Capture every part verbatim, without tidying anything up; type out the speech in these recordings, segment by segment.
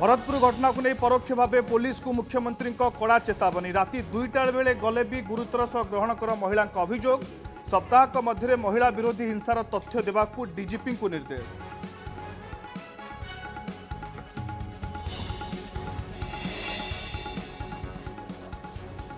भरतपुर घटना को नहीं परोक्ष भाव पुलिस को मुख्यमंत्री कड़ा चेतावनी राति दुईटार बेले गले भी गुरुतर सह ग्रहण कर महिला अभियोग सप्ताहक मध्य महिला विरोधी हिंसार तथ्य देवाकू डीजीपी को निर्देश।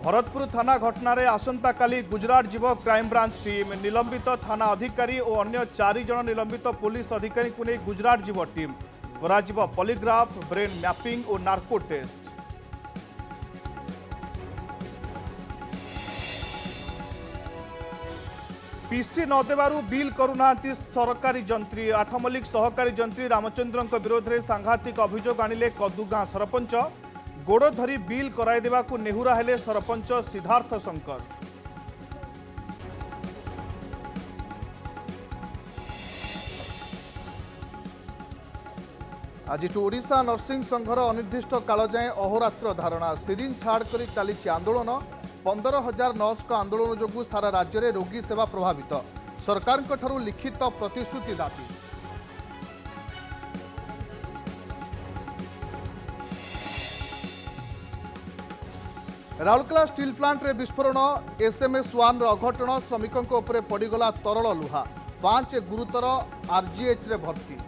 भरतपुर थाना घटना रे आसंता काली गुजरात जीव क्राइम ब्रांच टीम निलंबित थाना अधिकारी और अन्य चारि जन निलंबित पुलिस अधिकारी को नहीं गुजरात जीव टीम कराजिबो पॉलीग्राफ ब्रेन मैपिंग और नार्को टेस्ट। पीसी नदेबारू बिल करुना सरकारी जंत्री आठमल्लिक सहकारी जंत्री रामचंद्रन विरोध में सांघातिक अभियोग आनिले कदुगां सरपंच गोड़ धरी बिल कराई देवाकू नेहुरा हेले सरपंच सिद्धार्थ शंकर। आज ओडिशा नर्सिंग संघर अनिर्दिष्ट काल जाए अहोरात्र धारणा सीरीज छाड़ करी चली आंदोलन पंदर हजार नर्स का आंदोलन जोगु सारा राज्य में रोगी सेवा प्रभावित सरकार को ठरु लिखित प्रतिश्रुति दाबी। राउरकेला स्टील प्लांट रे विस्फोरण एसएमएस वन अघटन श्रमिकों उपरे पड़गला तरल लुहा पांच गुरुतर आरजीएच रे भर्ती।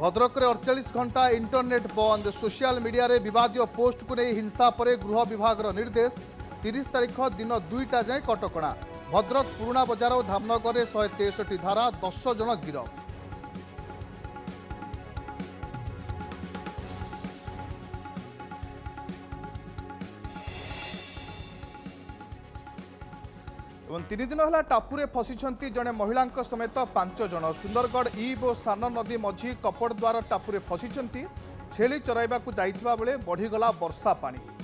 भद्रक अड़चाश घंटा इंटरनेट बंद सोशल मीडिया रे विवादियों पोस्ट को नहीं हिंसा पर गृह विभाग निर्देश तीस तारीख दिन दुईटा जाए कटकणा भद्रक पुराणा बजार और धामनगर में शहे तेसठी धारा दस जन गिरफ। तीन दिन है टापुरे फसी जड़े महिला समेत पांच जन सुंदरगढ़ इब और सान नदी मझी कपड़द्वार टापुरे फसी छेली चरइवाकू जाइतिबा बेले बढ़ीगला वर्षा पानी।